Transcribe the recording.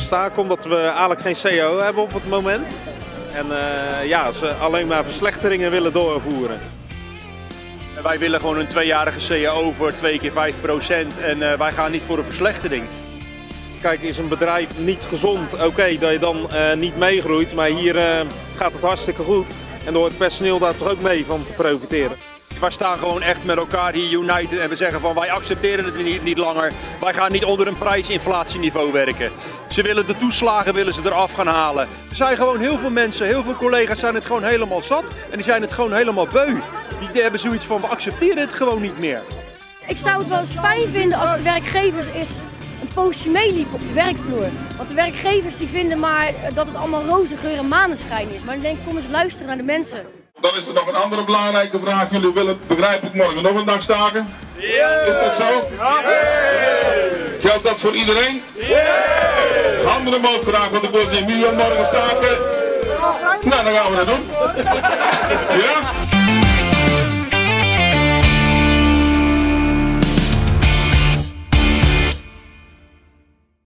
sta ik omdat we eigenlijk geen CO hebben op het moment. En ja, ze alleen maar verslechteringen willen doorvoeren. Wij willen gewoon een tweejarige CAO voor 2 keer 5% en wij gaan niet voor een verslechtering. Kijk, is een bedrijf niet gezond, oké, dat je dan niet meegroeit, maar hier gaat het hartstikke goed. En daar hoort het personeel daar toch ook mee van te profiteren. Wij staan gewoon echt met elkaar hier united en we zeggen van wij accepteren het niet langer. Wij gaan niet onder een prijsinflatieniveau werken. Ze willen de toeslagen willen ze eraf gaan halen. Er zijn gewoon heel veel mensen, heel veel collega's zijn het gewoon helemaal zat en die zijn het gewoon helemaal beu. Die hebben zoiets van we accepteren het gewoon niet meer. Ik zou het wel eens fijn vinden als de werkgevers eens een poosje meeliepen op de werkvloer. Want de werkgevers die vinden maar dat het allemaal roze geur en maneschijn is. Maar dan denk ik, kom eens luisteren naar de mensen. Dan is er nog een andere belangrijke vraag. Jullie willen, begrijp ik, morgen nog een dag staken? Yeah. Is dat zo? Yeah. Geldt dat voor iedereen? Yeah. Handen omhoog graag, want ik wil zien wie morgen staken. Nou, dan gaan we dat doen. Ja?